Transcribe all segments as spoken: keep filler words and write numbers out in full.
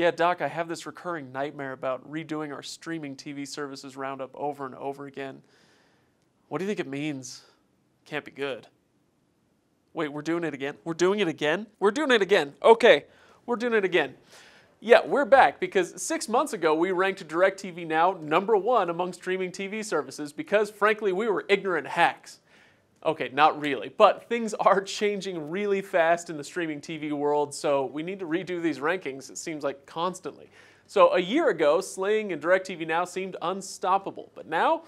Yeah, Doc, I have this recurring nightmare about redoing our streaming T V services roundup over and over again. What do you think it means? Can't be good. Wait, we're doing it again? We're doing it again? We're doing it again. Okay, we're doing it again. Yeah, we're back because six months ago we ranked DirecTV Now number one among streaming T V services because, frankly, we were ignorant hacks. Okay, not really, but things are changing really fast in the streaming T V world, so we need to redo these rankings, it seems like, constantly. So a year ago, Sling and DirecTV Now seemed unstoppable, but now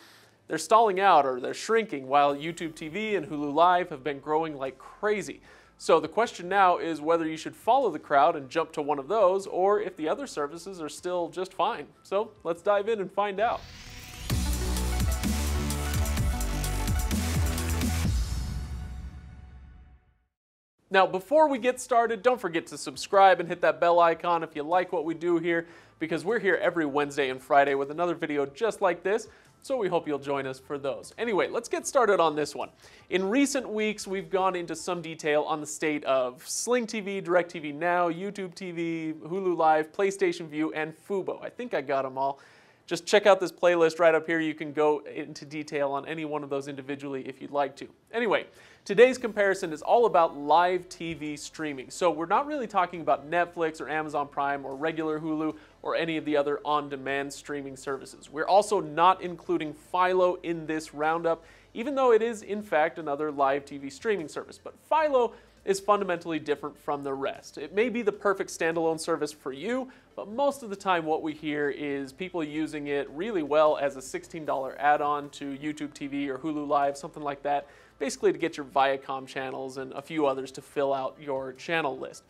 they're stalling out or they're shrinking while YouTube T V and Hulu Live have been growing like crazy. So the question now is whether you should follow the crowd and jump to one of those, or if the other services are still just fine. So let's dive in and find out. Now, before we get started, don't forget to subscribe and hit that bell icon if you like what we do here, because we're here every Wednesday and Friday with another video just like this, so we hope you'll join us for those. Anyway, let's get started on this one. In recent weeks, we've gone into some detail on the state of Sling T V, DirecTV Now, YouTube T V, Hulu Live, PlayStation Vue, and Fubo. I think I got them all. Just check out this playlist right up here. You can go into detail on any one of those individually if you'd like to. Anyway, today's comparison is all about live T V streaming. So we're not really talking about Netflix or Amazon Prime or regular Hulu or any of the other on-demand streaming services. We're also not including Philo in this roundup, even though it is in fact another live T V streaming service. But Philo is fundamentally different from the rest. It may be the perfect standalone service for you, but most of the time what we hear is people using it really well as a sixteen dollar add-on to YouTube T V or Hulu Live, something like that, basically to get your Viacom channels and a few others to fill out your channel list.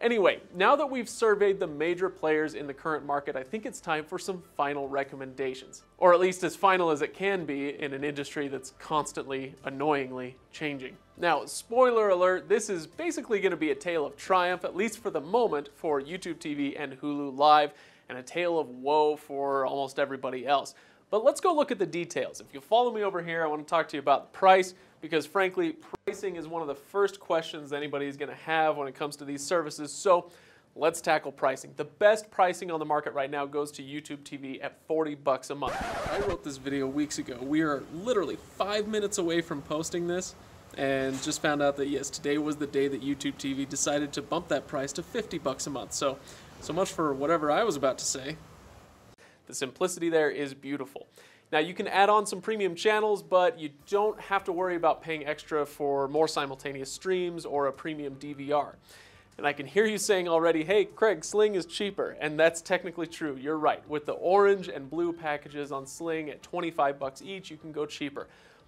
Anyway, now that we've surveyed the major players in the current market, I think it's time for some final recommendations. Or at least as final as it can be in an industry that's constantly, annoyingly changing. Now, spoiler alert, this is basically going to be a tale of triumph, at least for the moment, for YouTube T V and Hulu Live, and a tale of woe for almost everybody else. But let's go look at the details. If you follow me over here, I want to talk to you about price, because frankly, pricing is one of the first questions anybody is going to have when it comes to these services. So let's tackle pricing. The best pricing on the market right now goes to YouTube T V at forty bucks a month. I wrote this video weeks ago. We are literally five minutes away from posting this, and just found out that yes, today was the day that YouTube T V decided to bump that price to fifty bucks a month. So, so much for whatever I was about to say. The simplicity there is beautiful. Now, you can add on some premium channels, but you don't have to worry about paying extra for more simultaneous streams or a premium D V R. And I can hear you saying already, hey, Craig, Sling is cheaper. And that's technically true. You're right. With the orange and blue packages on Sling at twenty-five bucks each, you can go cheaper.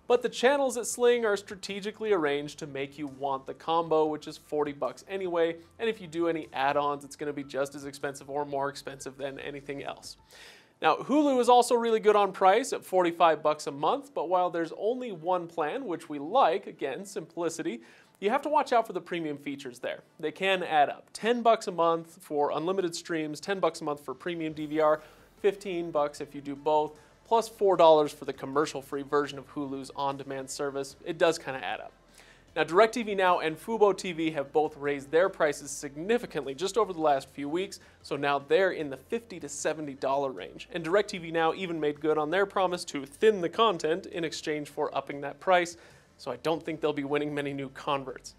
But the channels at Sling are strategically arranged to make you want the combo, which is forty bucks anyway, and if you do any add-ons, it's going to be just as expensive or more expensive than anything else. Now, Hulu is also really good on price at forty-five bucks a month, but while there's only one plan, which we like, again, simplicity, you have to watch out for the premium features there. They can add up. ten bucks a month for unlimited streams, ten bucks a month for premium D V R, fifteen bucks if you do both, plus four dollars for the commercial-free version of Hulu's on-demand service. It does kind of add up. Now, DirecTV Now and Fubo T V have both raised their prices significantly just over the last few weeks, so now they're in the fifty to seventy dollar range. And DirecTV Now even made good on their promise to thin the content in exchange for upping that price, so I don't think they'll be winning many new converts.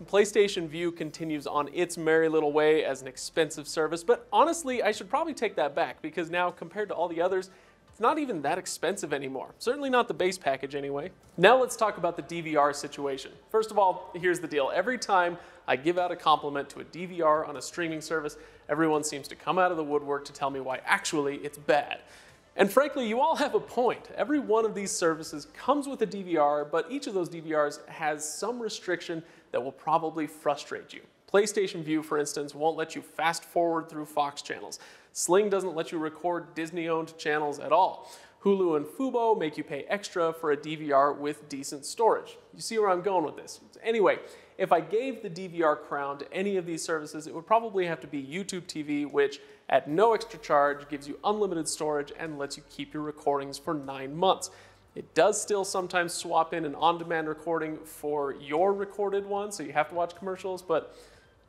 And PlayStation Vue continues on its merry little way as an expensive service, but honestly, I should probably take that back, because now, compared to all the others, it's not even that expensive anymore. Certainly not the base package anyway. Now let's talk about the D V R situation. First of all, here's the deal. Every time I give out a compliment to a D V R on a streaming service, everyone seems to come out of the woodwork to tell me why actually it's bad. And frankly, you all have a point. Every one of these services comes with a D V R, but each of those D V Rs has some restriction that will probably frustrate you. PlayStation Vue, for instance, won't let you fast forward through Fox channels. Sling doesn't let you record Disney-owned channels at all. Hulu and Fubo make you pay extra for a D V R with decent storage. You see where I'm going with this. Anyway, if I gave the D V R crown to any of these services, it would probably have to be YouTube T V, which at no extra charge gives you unlimited storage and lets you keep your recordings for nine months. It does still sometimes swap in an on-demand recording for your recorded one, so you have to watch commercials, but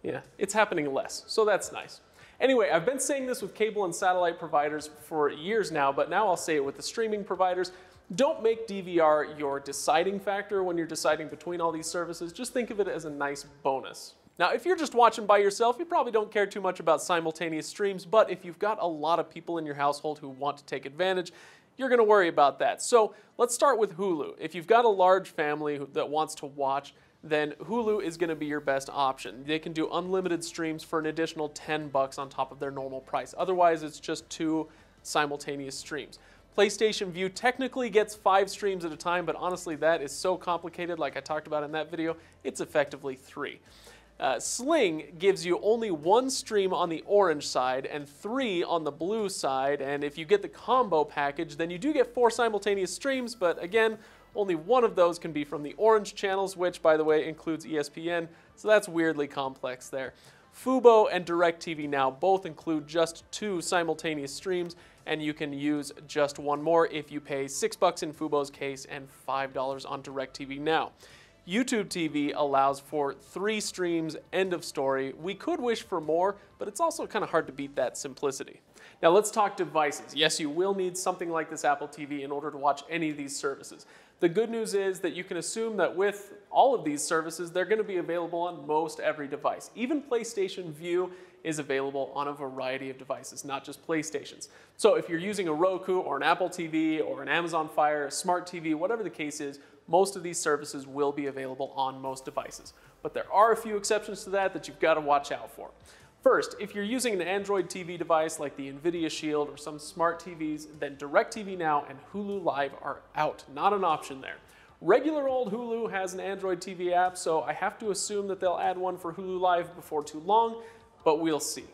yeah, it's happening less, so that's nice. Anyway, I've been saying this with cable and satellite providers for years now, but now I'll say it with the streaming providers. Don't make D V R your deciding factor when you're deciding between all these services. Just think of it as a nice bonus. Now, if you're just watching by yourself, you probably don't care too much about simultaneous streams, but if you've got a lot of people in your household who want to take advantage, you're going to worry about that. So let's start with Hulu. If you've got a large family that wants to watch, then Hulu is going to be your best option. They can do unlimited streams for an additional ten bucks on top of their normal price. Otherwise, it's just two simultaneous streams. PlayStation Vue technically gets five streams at a time, but honestly, that is so complicated, like I talked about in that video, it's effectively three. Uh, Sling gives you only one stream on the orange side and three on the blue side, and if you get the combo package, then you do get four simultaneous streams, but again, only one of those can be from the orange channels, which, by the way, includes E S P N, so that's weirdly complex there. Fubo and DirecTV Now both include just two simultaneous streams, and you can use just one more if you pay six bucks in Fubo's case and five dollars on DirecTV Now. YouTube T V allows for three streams, end of story. We could wish for more, but it's also kind of hard to beat that simplicity. Now let's talk devices. Yes, you will need something like this Apple T V in order to watch any of these services. The good news is that you can assume that with all of these services, they're going to be available on most every device. Even PlayStation Vue is available on a variety of devices, not just PlayStations. So if you're using a Roku or an Apple T V or an Amazon Fire, a smart T V, whatever the case is, most of these services will be available on most devices. But there are a few exceptions to that that you've got to watch out for. First, if you're using an Android T V device like the Nvidia Shield or some smart T Vs, then DirecTV Now and Hulu Live are out, not an option there. Regular old Hulu has an Android T V app, so I have to assume that they'll add one for Hulu Live before too long, but we'll see.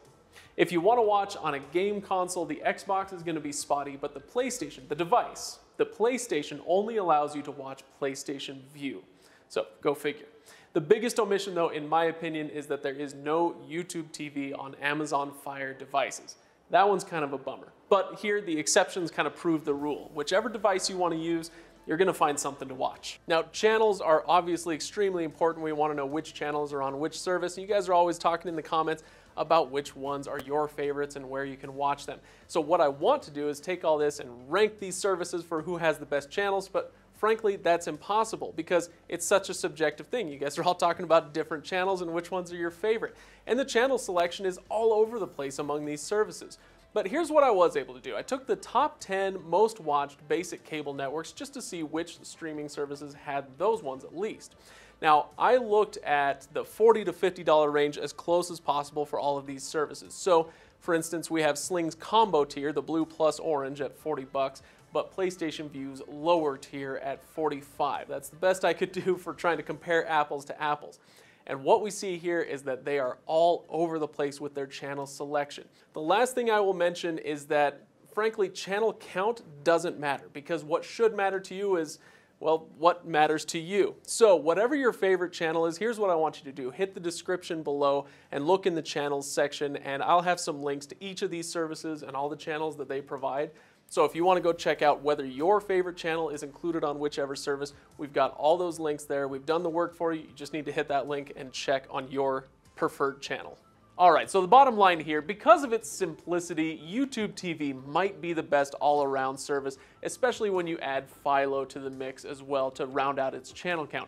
If you want to watch on a game console, the Xbox is going to be spotty, but the PlayStation, the device, the PlayStation only allows you to watch PlayStation Vue. So go figure. The biggest omission, though, in my opinion, is that there is no YouTube T V on Amazon Fire devices. That one's kind of a bummer. But here, the exceptions kind of prove the rule. Whichever device you want to use, you're going to find something to watch. Now, channels are obviously extremely important. We want to know which channels are on which service. And you guys are always talking in the comments about which ones are your favorites and where you can watch them. So what I want to do is take all this and rank these services for who has the best channels, but frankly, that's impossible because it's such a subjective thing. You guys are all talking about different channels and which ones are your favorite. And the channel selection is all over the place among these services. But here's what I was able to do. I took the top ten most watched basic cable networks just to see which streaming services had those ones at least. Now, I looked at the forty to fifty dollar range as close as possible for all of these services. So, for instance, we have Sling's combo tier, the blue plus orange at forty bucks, but PlayStation Vue's lower tier at forty-five. That's the best I could do for trying to compare apples to apples. And what we see here is that they are all over the place with their channel selection. The last thing I will mention is that, frankly, channel count doesn't matter because what should matter to you is, well, what matters to you. So whatever your favorite channel is, here's what I want you to do. Hit the description below and look in the channels section, and I'll have some links to each of these services and all the channels that they provide. So if you want to go check out whether your favorite channel is included on whichever service, we've got all those links there. We've done the work for you. You just need to hit that link and check on your preferred channel. All right, so the bottom line here, because of its simplicity, YouTube T V might be the best all-around service, especially when you add Philo to the mix as well to round out its channel count.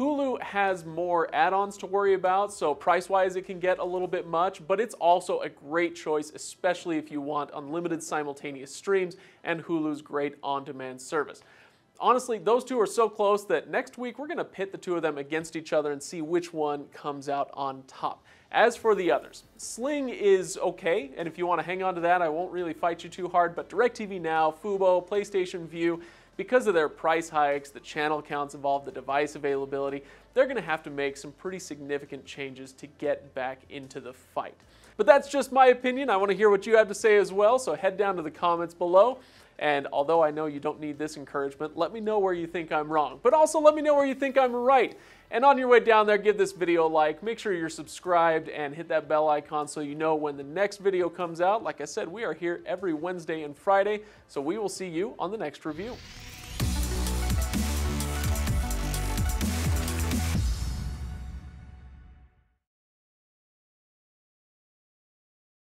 Hulu has more add-ons to worry about, so price-wise it can get a little bit much, but it's also a great choice, especially if you want unlimited simultaneous streams and Hulu's great on-demand service. Honestly, those two are so close that next week we're going to pit the two of them against each other and see which one comes out on top. As for the others, Sling is okay, and if you want to hang on to that, I won't really fight you too hard, but DirecTV Now, Fubo, PlayStation Vue, because of their price hikes, the channel counts involved, the device availability, they're going to have to make some pretty significant changes to get back into the fight. But that's just my opinion. I want to hear what you have to say as well, so head down to the comments below. And although I know you don't need this encouragement, let me know where you think I'm wrong. But also let me know where you think I'm right. And on your way down there, give this video a like. Make sure you're subscribed and hit that bell icon so you know when the next video comes out. Like I said, we are here every Wednesday and Friday, so we will see you on the next review.